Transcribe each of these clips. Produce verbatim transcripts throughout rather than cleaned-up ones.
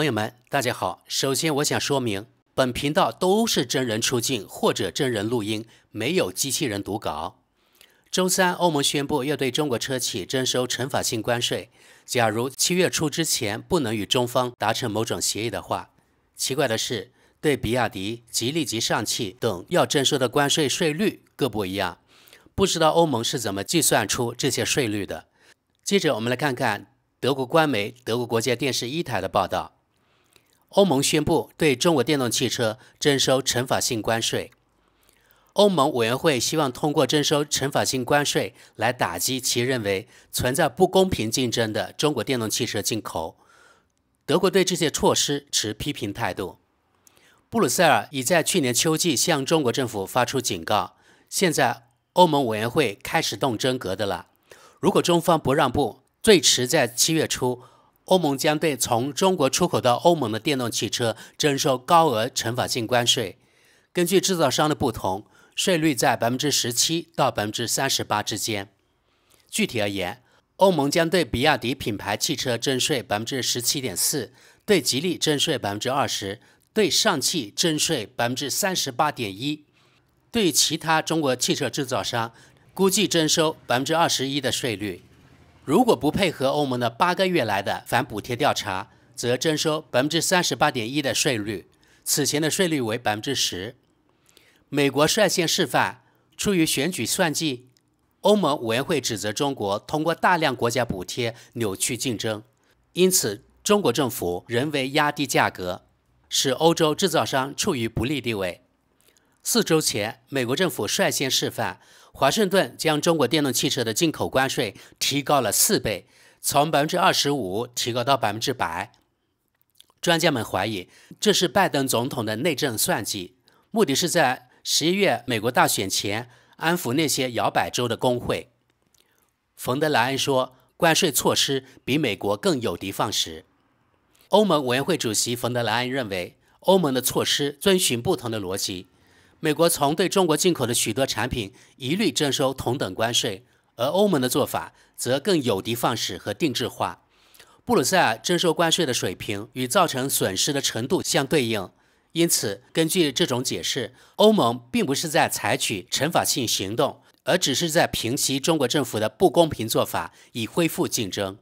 朋友们，大家好。首先，我想说明，本频道都是真人出镜或者真人录音，没有机器人读稿。周三，欧盟宣布要对中国车企征收惩罚性关税。假如七月初之前不能与中方达成某种协议的话，奇怪的是，对比亚迪、吉利及上汽等要征收的关税税率各不一样。不知道欧盟是怎么计算出这些税率的。接着，我们来看看。 德国官媒德国国家电视一台的报道，欧盟宣布对中国电动汽车征收惩罚性关税。欧盟委员会希望通过征收惩罚性关税来打击其认为存在不公平竞争的中国电动汽车进口。德国对这些措施持批评态度。布鲁塞尔已在去年秋季向中国政府发出警告，现在欧盟委员会开始动真格的了。如果中方不让步， 最迟在七月初，欧盟将对从中国出口到欧盟的电动汽车征收高额惩罚性关税。根据制造商的不同，税率在 百分之十七 到 百分之三十八 之间。具体而言，欧盟将对比亚迪品牌汽车征税 百分之十七点四， 对吉利征税 百分之二十， 对上汽征税 百分之三十八点一， 对其他中国汽车制造商估计征收 百分之二十一 的税率。 如果不配合欧盟的八个月来的反补贴调查，则征收 百分之三十八点一 的税率，此前的税率为 百分之十。美国率先示范，出于选举算计，欧盟委员会指责中国通过大量国家补贴扭曲竞争，因此中国政府人为压低价格，使欧洲制造商处于不利地位。四周前，美国政府率先示范。 华盛顿将中国电动汽车的进口关税提高了四倍，从 百分之二十五 提高到 百分之百。专家们怀疑这是拜登总统的内政算计，目的是在十一月美国大选前安抚那些摇摆州的工会。冯德莱恩说，关税措施比美国更有的放矢。欧盟委员会主席冯德莱恩认为，欧盟的措施遵循不同的逻辑。 美国从对中国进口的许多产品一律征收同等关税，而欧盟的做法则更有的放矢和定制化。布鲁塞尔征收关税的水平与造成损失的程度相对应，因此根据这种解释，欧盟并不是在采取惩罚性行动，而只是在平息中国政府的不公平做法，以恢复竞争。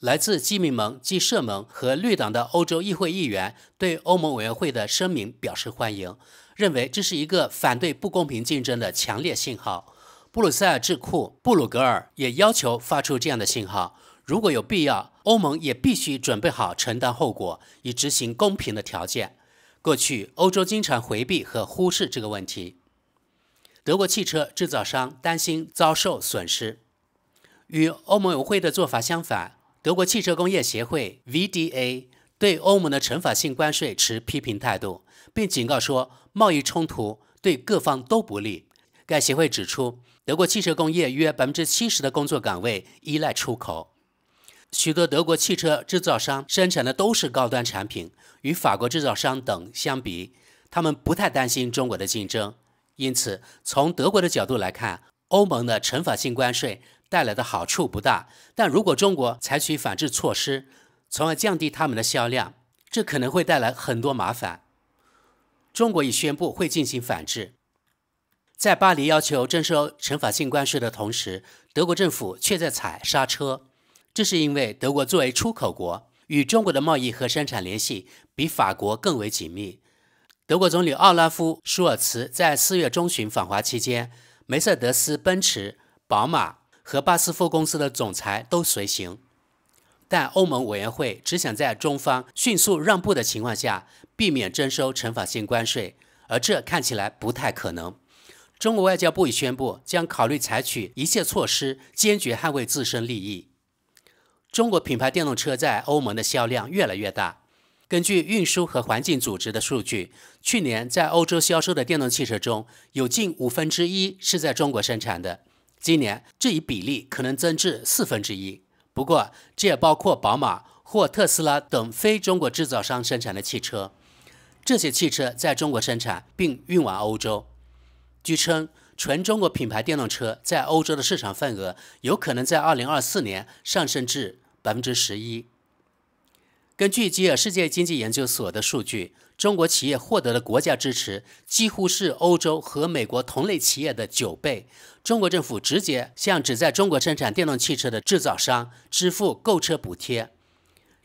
来自基民盟、基社盟和绿党的欧洲议会议员对欧盟委员会的声明表示欢迎。 认为这是一个反对不公平竞争的强烈信号。布鲁塞尔智库布鲁格尔也要求发出这样的信号：如果有必要，欧盟也必须准备好承担后果，以执行公平的条件。过去，欧洲经常回避和忽视这个问题。德国汽车制造商担心遭受损失。与欧盟委员会的做法相反，德国汽车工业协会 （V D A） 对欧盟的惩罚性关税持批评态度。 并警告说，贸易冲突对各方都不利。该协会指出，德国汽车工业约 百分之七十 的工作岗位依赖出口。许多德国汽车制造商生产的都是高端产品，与法国制造商等相比，他们不太担心中国的竞争。因此，从德国的角度来看，欧盟的惩罚性关税带来的好处不大。但如果中国采取反制措施，从而降低他们的销量，这可能会带来很多麻烦。 中国已宣布会进行反制。在巴黎要求征收惩罚性关税的同时，德国政府却在踩刹车。这是因为德国作为出口国，与中国的贸易和生产联系比法国更为紧密。德国总理奥拉夫·舒尔茨在四月中旬访华期间，梅赛德斯奔驰、宝马和巴斯夫公司的总裁都随行。 但欧盟委员会只想在中方迅速让步的情况下避免征收惩罚性关税，而这看起来不太可能。中国外交部已宣布将考虑采取一切措施，坚决捍卫自身利益。中国品牌电动车在欧盟的销量越来越大。根据运输和环境组织的数据，去年在欧洲销售的电动汽车中，有近五分之一是在中国生产的。今年这一比例可能增至四分之一。 不过，这也包括宝马或特斯拉等非中国制造商生产的汽车。这些汽车在中国生产并运往欧洲。据称，纯中国品牌电动车在欧洲的市场份额有可能在二零二四年上升至 百分之十一。根据吉尔世界经济研究所的数据，中国企业获得的国家支持几乎是欧洲和美国同类企业的九倍。中国政府直接向只在中国生产电动汽车的制造商支付购车补贴，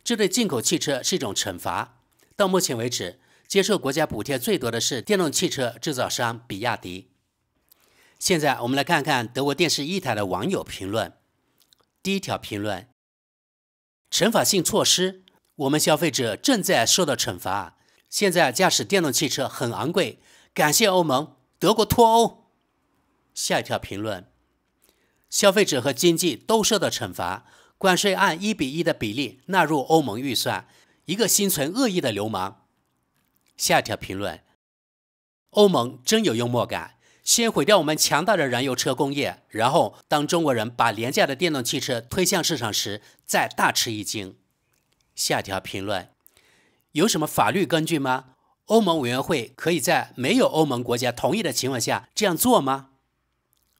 这对进口汽车是一种惩罚。到目前为止，接受国家补贴最多的是电动汽车制造商比亚迪。现在我们来看看德国电视一台的网友评论。第一条评论：惩罚性措施。 我们消费者正在受到惩罚。现在驾驶电动汽车很昂贵，感谢欧盟、德国脱欧。下一条评论：消费者和经济都受到惩罚，关税按一比一的比例纳入欧盟预算，一个心存恶意的流氓。下一条评论：欧盟真有幽默感，先毁掉我们强大的燃油车工业，然后当中国人把廉价的电动汽车推向市场时，再大吃一惊。 下条评论：有什么法律根据吗？欧盟委员会可以在没有欧盟国家同意的情况下这样做吗？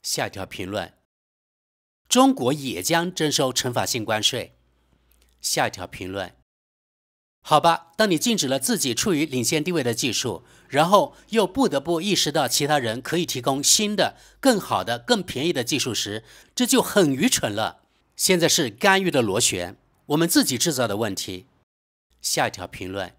下条评论：中国也将征收惩罚性关税。下条评论：好吧，当你禁止了自己处于领先地位的技术，然后又不得不意识到其他人可以提供新的、更好的、更便宜的技术时，这就很愚蠢了。现在是干预的螺旋。 我们自己制造的问题。下一条评论：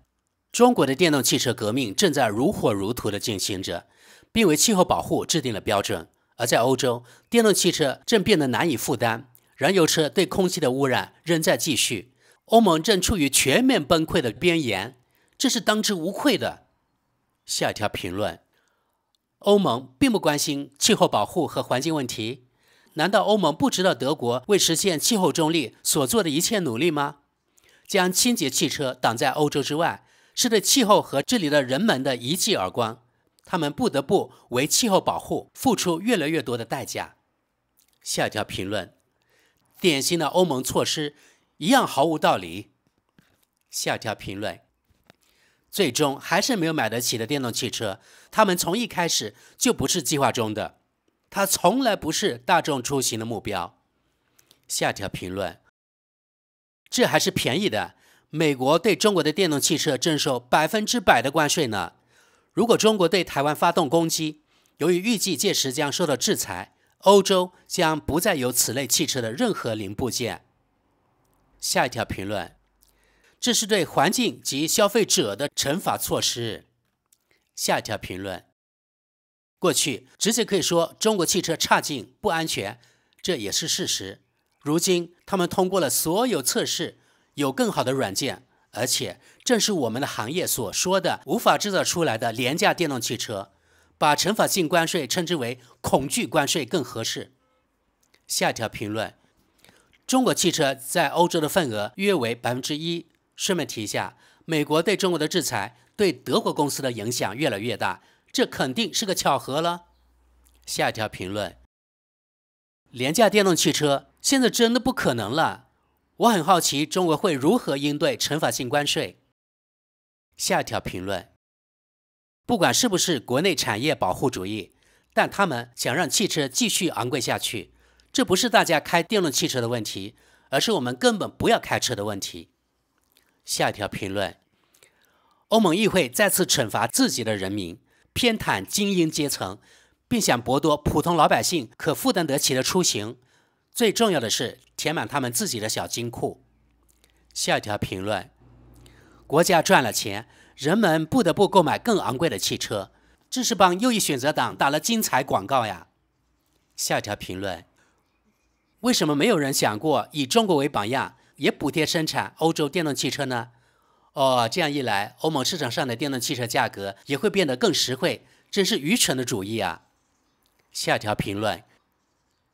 中国的电动汽车革命正在如火如荼地进行着，并为气候保护制定了标准。而在欧洲，电动汽车正变得难以负担，燃油车对空气的污染仍在继续。欧盟正处于全面崩溃的边缘，这是当之无愧的。下一条评论：欧盟并不关心气候保护和环境问题。 难道欧盟不知道德国为实现气候中立所做的一切努力吗？将清洁汽车挡在欧洲之外，是对气候和这里的人们的一记耳光。他们不得不为气候保护付出越来越多的代价。下一条评论：典型的欧盟措施一样毫无道理。下一条评论：最终还是没有买得起的电动汽车，他们从一开始就不是计划中的。 它从来不是大众出行的目标。下条评论：这还是便宜的。美国对中国的电动汽车征收百分之百的关税呢。如果中国对台湾发动攻击，由于预计届时将受到制裁，欧洲将不再有此类汽车的任何零部件。下一条评论：这是对环境及消费者的惩罚措施。下一条评论。 过去直接可以说中国汽车差劲、不安全，这也是事实。如今他们通过了所有测试，有更好的软件，而且正是我们的行业所说的无法制造出来的廉价电动汽车。把惩罚性关税称之为恐惧关税更合适。下一条评论：中国汽车在欧洲的份额约为 百分之一。顺便提一下，美国对中国的制裁对德国公司的影响越来越大。 这肯定是个巧合了。下一条评论：廉价电动汽车现在真的不可能了。我很好奇中国会如何应对惩罚性关税。下一条评论：不管是不是国内产业保护主义，但他们想让汽车继续昂贵下去。这不是大家开电动汽车的问题，而是我们根本不要开车的问题。下一条评论：欧盟议会再次惩罚自己的人民。 偏袒精英阶层，并想剥夺普通老百姓可负担得起的出行。最重要的是，填满他们自己的小金库。下一条评论：国家赚了钱，人们不得不购买更昂贵的汽车，这是帮右翼选择党打了金牌广告呀。下一条评论：为什么没有人想过以中国为榜样，也补贴生产欧洲电动汽车呢？ 哦，这样一来，欧盟市场上的电动汽车价格也会变得更实惠，真是愚蠢的主意啊！下条评论：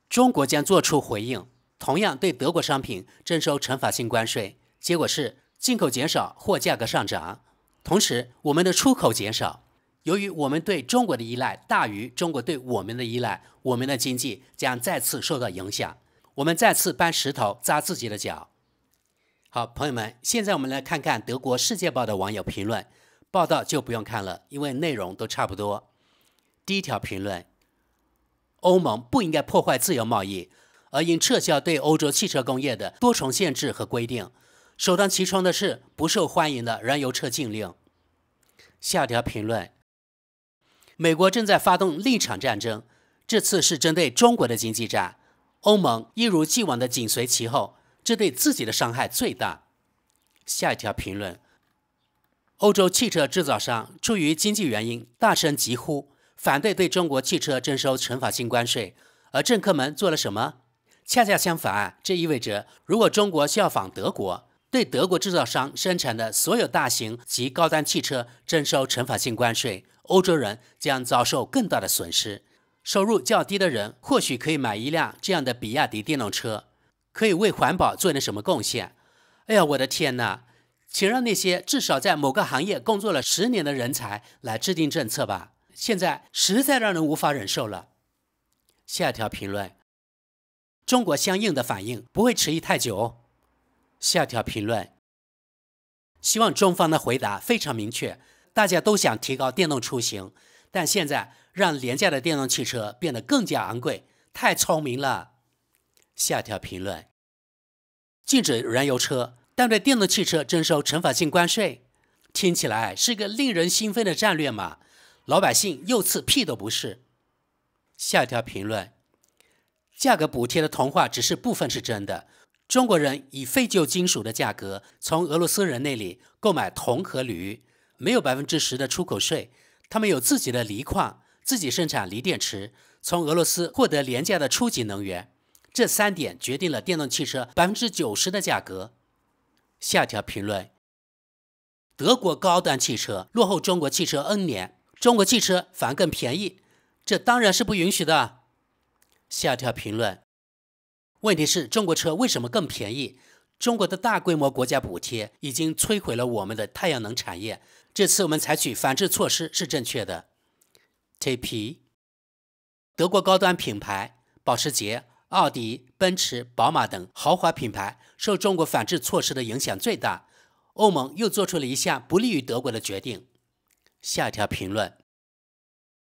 中国将做出回应，同样对德国商品征收惩罚性关税，结果是进口减少或价格上涨，同时我们的出口减少。由于我们对中国的依赖大于中国对我们的依赖，我们的经济将再次受到影响，我们再次搬石头砸自己的脚。 好，朋友们，现在我们来看看德国《世界报》的网友评论，报道就不用看了，因为内容都差不多。第一条评论：欧盟不应该破坏自由贸易，而应撤销对欧洲汽车工业的多重限制和规定。首当其冲的是不受欢迎的燃油车禁令。下条评论：美国正在发动另一场战争，这次是针对中国的经济战，欧盟一如既往的紧随其后，这对自己的伤害最大。下一条评论：欧洲汽车制造商出于经济原因大声疾呼，反对对中国汽车征收惩罚性关税，而政客们做了什么？恰恰相反，这意味着如果中国效仿德国，对德国制造商生产的所有大型及高端汽车征收惩罚性关税，欧洲人将遭受更大的损失。收入较低的人或许可以买一辆这样的比亚迪电动车，可以为环保做点什么贡献。哎呀，我的天哪！请让那些至少在某个行业工作了十年的人才来制定政策吧，现在实在让人无法忍受了。下一条评论：中国相应的反应不会迟疑太久。下条评论：希望中方的回答非常明确，大家都想提高电动出行，但现在让廉价的电动汽车变得更加昂贵，太聪明了。下条评论：禁止燃油车，但对电动汽车征收惩罚性关税，听起来是个令人兴奋的战略嘛，老百姓又次屁都不是。下条评论：价格补贴的童话只是部分是真的，中国人以废旧金属的价格从俄罗斯人那里购买铜和铝，没有 百分之十 的出口税，他们有自己的锂矿，自己生产锂电池，从俄罗斯获得廉价的初级能源，这三点决定了电动汽车 百分之九十 的价格。下条评论：德国高端汽车落后中国汽车 N 年，中国汽车反而更便宜，这当然是不允许的。下条评论：问题是中国车为什么更便宜？中国的大规模国家补贴已经摧毁了我们的太阳能产业，这次我们采取反制措施是正确的。T P 德国高端品牌保时捷、奥迪、奔驰、宝马等豪华品牌受中国反制措施的影响最大，欧盟又做出了一项不利于德国的决定。下一条评论：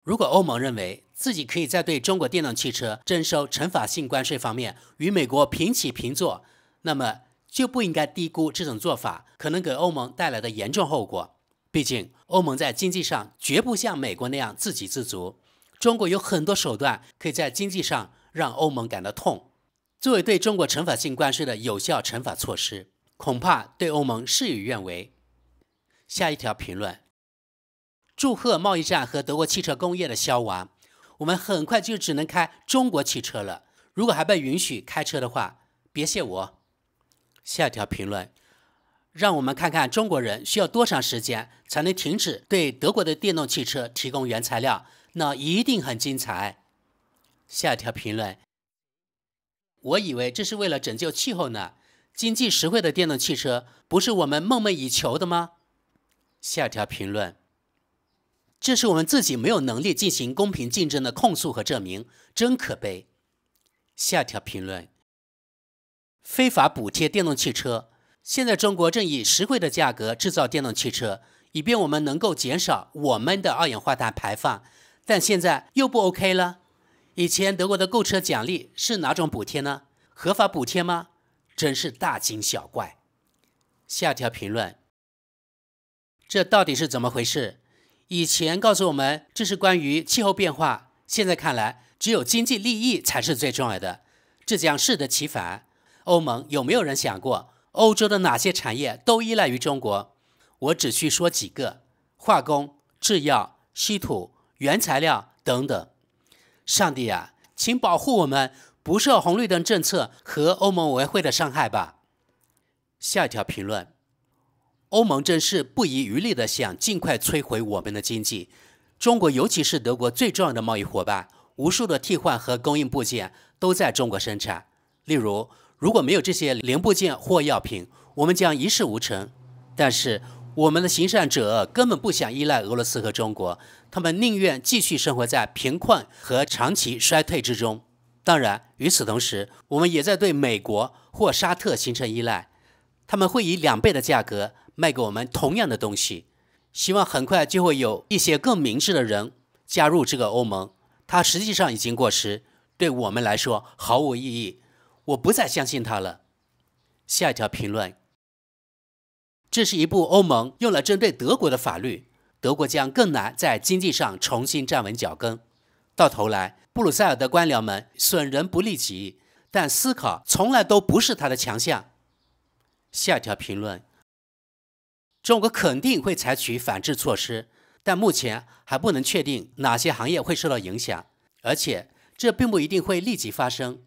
如果欧盟认为自己可以在对中国电动汽车征收惩罚性关税方面与美国平起平坐，那么就不应该低估这种做法可能给欧盟带来的严重后果。毕竟，欧盟在经济上绝不像美国那样自给自足，中国有很多手段可以在经济上让欧盟感到痛。作为对中国惩罚性关税的有效惩罚措施，恐怕对欧盟事与愿违。下一条评论：祝贺贸易战和德国汽车工业的消亡，我们很快就只能开中国汽车了。如果还被允许开车的话，别谢我。下条评论：让我们看看中国人需要多长时间才能停止对德国的电动汽车提供原材料，那一定很精彩。下条评论：我以为这是为了拯救气候呢，经济实惠的电动汽车不是我们梦寐以求的吗？下条评论：这是我们自己没有能力进行公平竞争的控诉和证明，真可悲。下条评论：非法补贴电动汽车，现在中国正以实惠的价格制造电动汽车，以便我们能够减少我们的二氧化碳排放，但现在又不 OK 了。以前德国的购车奖励是哪种补贴呢？合法补贴吗？真是大惊小怪。下条评论：这到底是怎么回事？以前告诉我们这是关于气候变化，现在看来只有经济利益才是最重要的，这将适得其反。欧盟有没有人想过，欧洲的哪些产业都依赖于中国？我只需说几个：化工、制药、稀土、原材料等等。上帝啊，请保护我们不受红绿灯政策和欧盟委员会的伤害吧。下一条评论：欧盟真是不遗余力地想尽快摧毁我们的经济，中国尤其是德国最重要的贸易伙伴，无数的替换和供应部件都在中国生产。例如，如果没有这些零部件或药品，我们将一事无成。但是，我们的行善者根本不想依赖俄罗斯和中国，他们宁愿继续生活在贫困和长期衰退之中。当然，与此同时，我们也在对美国或沙特形成依赖，他们会以两倍的价格卖给我们同样的东西。希望很快就会有一些更明智的人加入这个欧盟，它实际上已经过时，对我们来说毫无意义，我不再相信它了。下一条评论：这是一部欧盟用了针对德国的法律，德国将更难在经济上重新站稳脚跟。到头来，布鲁塞尔的官僚们损人不利己，但思考从来都不是他的强项。下条评论：中国肯定会采取反制措施，但目前还不能确定哪些行业会受到影响，而且这并不一定会立即发生，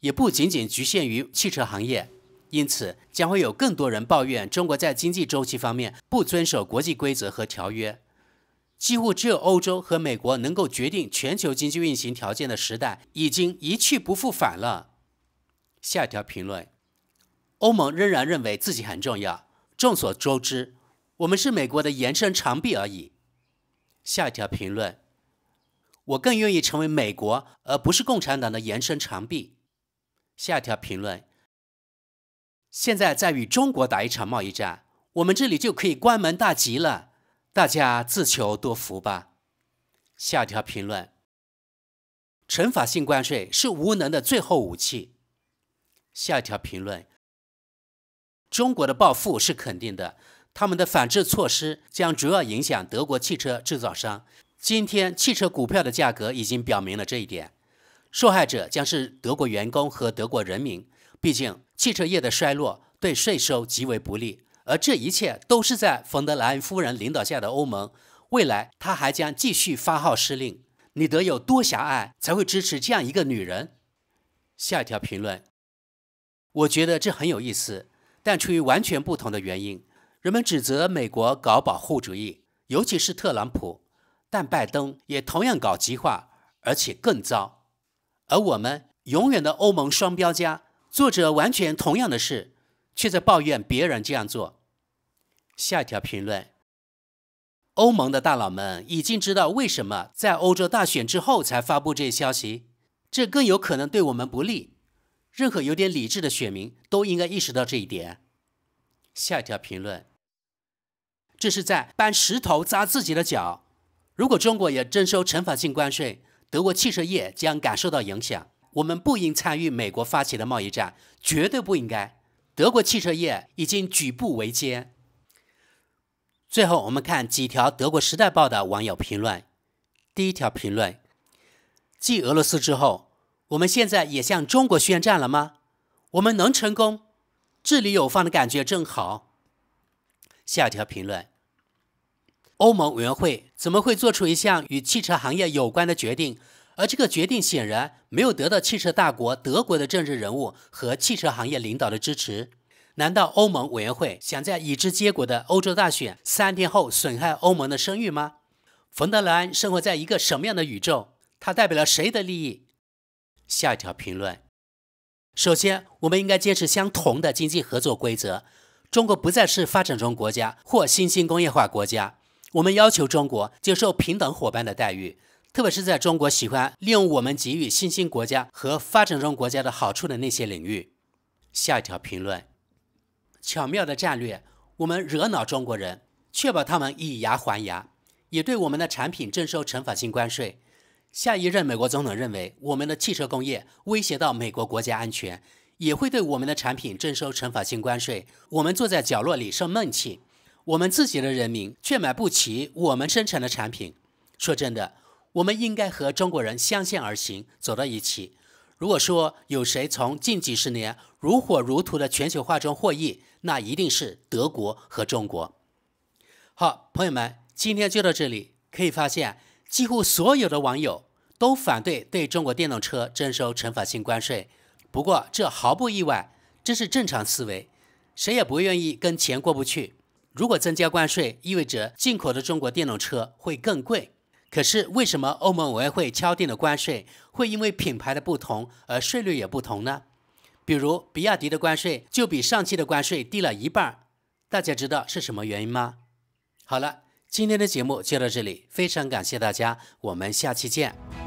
也不仅仅局限于汽车行业。 因此，将会有更多人抱怨中国在经济周期方面不遵守国际规则和条约。几乎只有欧洲和美国能够决定全球经济运行条件的时代已经一去不复返了。下一条评论：欧盟仍然认为自己很重要。众所周知，我们是美国的延伸长臂而已。下一条评论：我更愿意成为美国，而不是共产党的延伸长臂。下一条评论。 现在在与中国打一场贸易战，我们这里就可以关门大吉了，大家自求多福吧。下条评论：惩罚性关税是无能的最后武器。下条评论：中国的报复是肯定的，他们的反制措施将主要影响德国汽车制造商。今天汽车股票的价格已经表明了这一点，受害者将是德国员工和德国人民。 毕竟，汽车业的衰落对税收极为不利，而这一切都是在冯德莱恩夫人领导下的欧盟。未来，她还将继续发号施令。你得有多狭隘，才会支持这样一个女人？下一条评论，我觉得这很有意思，但出于完全不同的原因，人们指责美国搞保护主义，尤其是特朗普，但拜登也同样搞极化，而且更糟。而我们永远的欧盟双标家。 作者完全同样的事，却在抱怨别人这样做。下一条评论：欧盟的大佬们已经知道为什么在欧洲大选之后才发布这消息，这更有可能对我们不利。任何有点理智的选民都应该意识到这一点。下一条评论：这是在搬石头砸自己的脚。如果中国也征收惩罚性关税，德国汽车业将感受到影响。 我们不应参与美国发起的贸易战，绝对不应该。德国汽车业已经举步维艰。最后，我们看几条德国《时代报》的网友评论。第一条评论：继俄罗斯之后，我们现在也向中国宣战了吗？我们能成功？治理有方的感觉正好。下一条评论：欧盟委员会怎么会做出一项与汽车行业有关的决定？ 而这个决定显然没有得到汽车大国德国的政治人物和汽车行业领导的支持。难道欧盟委员会想在已知结果的欧洲大选三天后损害欧盟的声誉吗？冯德莱恩生活在一个什么样的宇宙？他代表了谁的利益？下一条评论：首先，我们应该坚持相同的经济合作规则。中国不再是发展中国家或新兴工业化国家，我们要求中国接受平等伙伴的待遇。 特别是在中国喜欢利用我们给予新兴国家和发展中国家的好处的那些领域。下一条评论：巧妙的战略，我们惹恼中国人，确保他们以牙还牙，也对我们的产品征收惩罚性关税。下一任美国总统认为我们的汽车工业威胁到美国国家安全，也会对我们的产品征收惩罚性关税。我们坐在角落里生闷气，我们自己的人民却买不起我们生产的产品。说真的。 我们应该和中国人相向而行，走到一起。如果说有谁从近几十年如火如荼的全球化中获益，那一定是德国和中国。好，朋友们，今天就到这里。可以发现，几乎所有的网友都反对对中国电动车征收惩罚性关税。不过，这毫不意外，这是正常思维，谁也不愿意跟钱过不去。如果增加关税，意味着进口的中国电动车会更贵。 可是为什么欧盟委员会敲定的关税会因为品牌的不同而税率也不同呢？比如比亚迪的关税就比上汽的关税低了一半，大家知道是什么原因吗？好了，今天的节目就到这里，非常感谢大家，我们下期见。